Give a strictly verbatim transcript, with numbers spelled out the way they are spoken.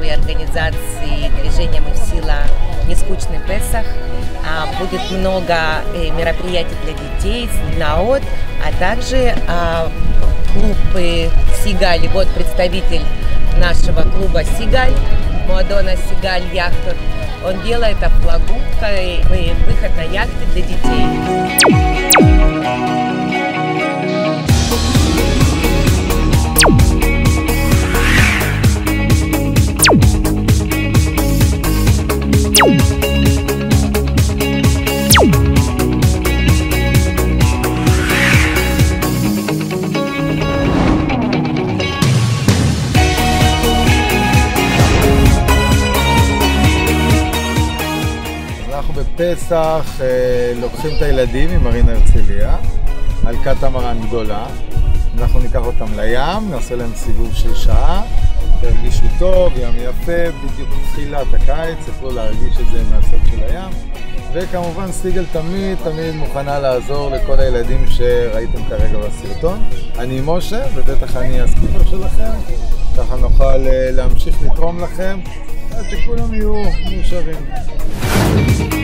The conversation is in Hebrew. нашей организации «Движение мы-сила», «Нескучный Песах». Будет много мероприятий для детей, наот, а также клуб Сигаль. Вот представитель нашего клуба Сигаль, Моадона Сигаль Яхтер. Он делает оплавку и выход на яхты для детей. בפסח לוקחים את הילדים ממרינה הרצליה על קטמרן גדולה, אנחנו ניקח אותם לים, נעשה להם סיבוב של שעה, ירגישו טוב, ים יפה, בדיוק תחילת הקיץ, יוכלו להרגיש את זה מהצד של הים. וכמובן סיגל תמיד תמיד מוכנה לעזור לכל הילדים שראיתם כרגע בסרטון. אני משה ובטח אני הסקיפר שלכם, ככה נוכל להמשיך לתרום לכם, אז שכולם יהיו מאושרים.